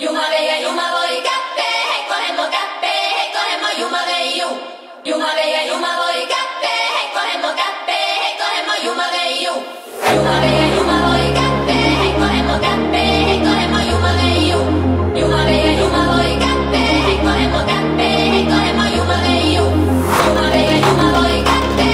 Yuma bella, Yuma boy, capé, cogemos Yuma de you. Yuma bella, Yuma boy, capé, cogemos Yuma de you. Yuma bella, Yuma boy, capé, cogemos Yuma de you. Yuma bella, Yuma boy, capé, cogemos Yuma de you. Yuma bella, Yuma boy, capé, cogemos Yuma de you. Yuma bella, Yuma boy, capé,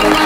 you